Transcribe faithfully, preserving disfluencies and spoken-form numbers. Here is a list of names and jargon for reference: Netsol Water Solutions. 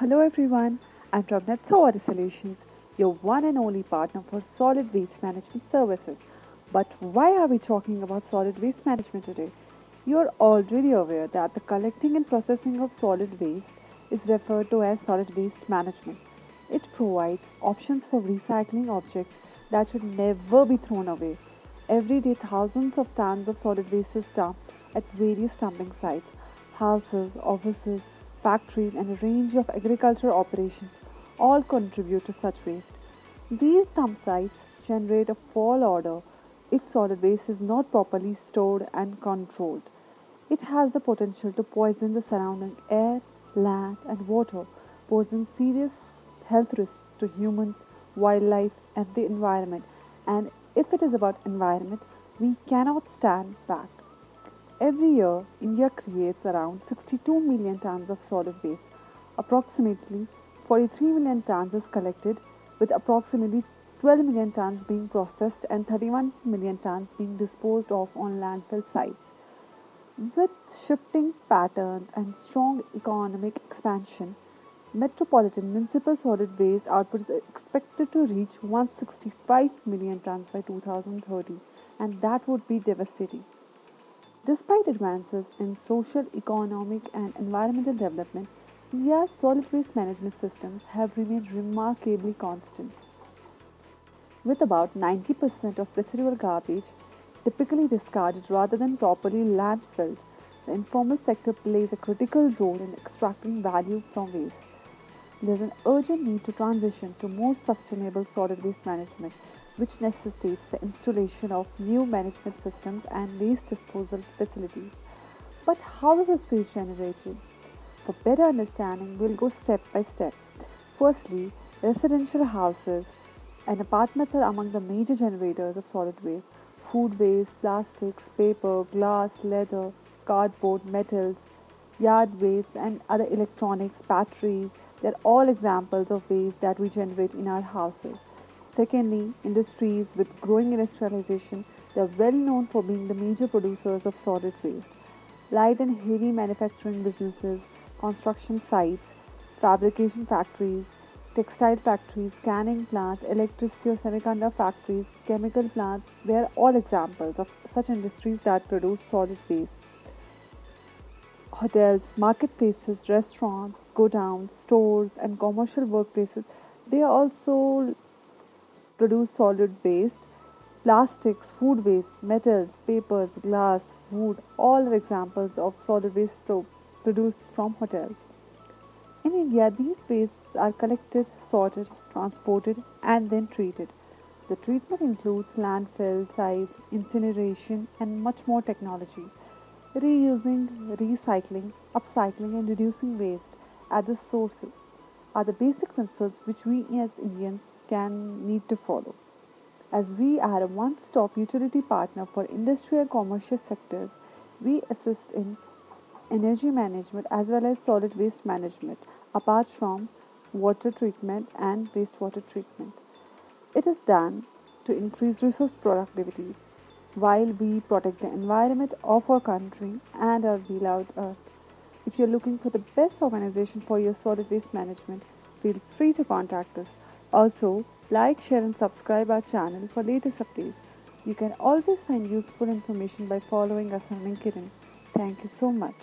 Hello everyone, I'm from Netsol Water Solutions, your one and only partner for solid waste management services. But why are we talking about solid waste management today? You're already aware that the collecting and processing of solid waste is referred to as solid waste management. It provides options for recycling objects that should never be thrown away. Every day thousands of tons of solid waste is dumped at various dumping sites, houses, offices, factories and a range of agricultural operations all contribute to such waste. These dump sites generate a fall order if solid waste is not properly stored and controlled. It has the potential to poison the surrounding air, land and water, posing serious health risks to humans, wildlife and the environment. And if it is about environment, we cannot stand back. Every year, India creates around sixty-two million tons of solid waste. Approximately forty-three million tons is collected, with approximately twelve million tons being processed and thirty-one million tons being disposed of on landfill sites. With shifting patterns and strong economic expansion, metropolitan municipal solid waste output is expected to reach one hundred sixty-five million tons by two thousand thirty, and that would be devastating. Despite advances in social, economic and environmental development, India's solid waste management systems have remained remarkably constant. With about ninety percent of residual garbage typically discarded rather than properly landfilled, the informal sector plays a critical role in extracting value from waste. There is an urgent need to transition to more sustainable solid waste management, which necessitates the installation of new management systems and waste disposal facilities. But how is this waste generated? For better understanding, we'll go step by step. Firstly, residential houses and apartments are among the major generators of solid waste. Food waste, plastics, paper, glass, leather, cardboard, metals, yard waste and other electronics, batteries, they're all examples of waste that we generate in our houses. Secondly, industries with growing industrialization, they are well known for being the major producers of solid waste. Light and heavy manufacturing businesses, construction sites, fabrication factories, textile factories, canning plants, electricity or semiconductor factories, chemical plants, they are all examples of such industries that produce solid waste. Hotels, marketplaces, restaurants, godowns, stores and commercial workplaces, they are also produce solid waste. Plastics, food waste, metals, papers, glass, wood, all are examples of solid waste pro produced from hotels. In India, these wastes are collected, sorted, transported and then treated. The treatment includes landfill sites, incineration and much more technology. Reusing, recycling, upcycling and reducing waste at the source are the basic principles which we as Indians can need to follow. As we are a one-stop utility partner for industrial and commercial sectors, we assist in energy management as well as solid waste management, apart from water treatment and wastewater treatment. It is done to increase resource productivity while we protect the environment of our country and our beloved earth. If you're looking for the best organization for your solid waste management, feel free to contact us. Also, like, share and subscribe our channel for latest updates. You can always find useful information by following us on LinkedIn. Thank you so much.